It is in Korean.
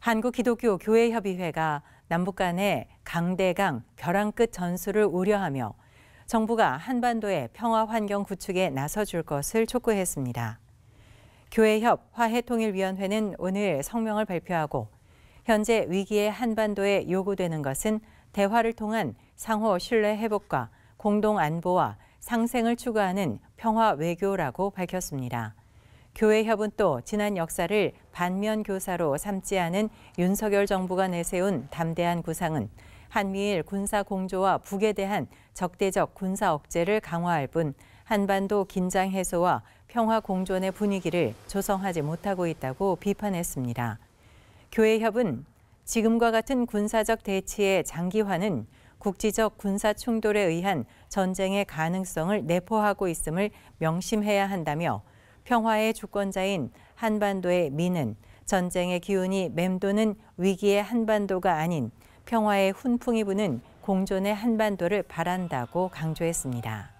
한국기독교교회협의회가 남북 간의 강대강 벼랑 끝 전술을 우려하며 정부가 한반도의 평화 환경 구축에 나서줄 것을 촉구했습니다. 교회협 화해통일위원회는 오늘 성명을 발표하고 현재 위기의 한반도에 요구되는 것은 대화를 통한 상호 신뢰 회복과 공동 안보와 상생을 추구하는 평화 외교라고 밝혔습니다. 교회협은 또 지난 역사를 반면 교사로 삼지 않은 윤석열 정부가 내세운 담대한 구상은 한미일 군사 공조와 북에 대한 적대적 군사 억제를 강화할 뿐 한반도 긴장 해소와 평화 공존의 분위기를 조성하지 못하고 있다고 비판했습니다. 교회협은 지금과 같은 군사적 대치의 장기화는 국지적 군사 충돌에 의한 전쟁의 가능성을 내포하고 있음을 명심해야 한다며 평화의 주권자인 한반도의 민은 전쟁의 기운이 맴도는 위기의 한반도가 아닌 평화의 훈풍이 부는 공존의 한반도를 바란다고 강조했습니다.